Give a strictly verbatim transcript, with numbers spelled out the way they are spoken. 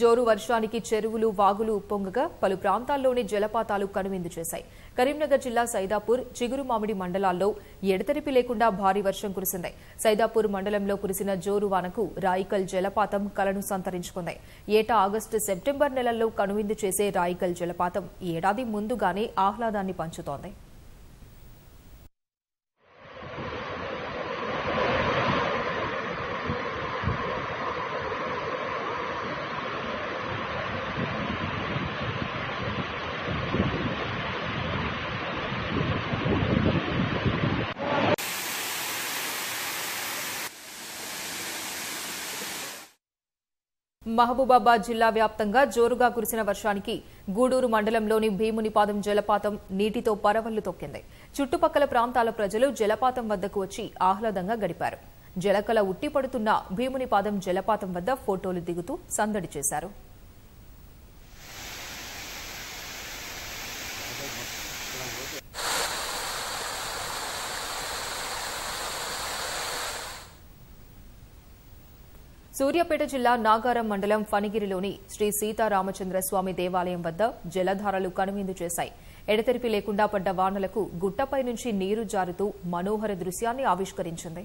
జోరు వర్షానికి చెరువులు వాగులు ఉప్పొంగగా పలు ప్రాంతాల్లోని జలపాతాలు కనువిందు చేశాయి. కరీంనగర్ జిల్లా సైదాపూర్, చిగురుమామిడి మండలాల్లో ఎడతెరిపి లేకుండా భారీ వర్షం కురిసింది. సైదాపూర్ మండలంలో కురిసిన జోరు వానకు రాయికల్ జలపాతం కలను సంతరించుకుంది. ఏటా ఆగస్టు సెప్టెంబర్ నెలల్లో కనువిందు చేసే రాయికల్ జలపాతం ఈ ఏడాది ముందుగానే ఆహ్లాదాన్ని పంచుతోంది. మహబూబాబాద్ జిల్లా వ్యాప్తంగా జోరుగా కురిసిన వర్షానికి గూడూరు మండలంలోని భీమునిపాదం జలపాతం నీటితో పరవళ్లు తొక్కింది. చుట్టుపక్కల ప్రాంతాల ప్రజలు జలపాతం వద్దకు వచ్చి ఆహ్లాదంగా గడిపారు. జలకళ ఉట్టిపడుతున్న భీమునిపాదం జలపాతం వద్ద ఫోటోలు దిగుతూ సందడి చేశారు. సూర్యాపేట జిల్లా నాగారం మండలం ఫణిగిరిలోని శ్రీ సీతారామచంద్రస్వామి దేవాలయం వద్ద జలధారలు కనువిందు చేశాయి. ఎడతెరిపి లేకుండా పడ్డ వానలకు గుట్టపై నుంచి నీరు జారుతూ మనోహర దృశ్యాన్ని ఆవిష్కరించింది.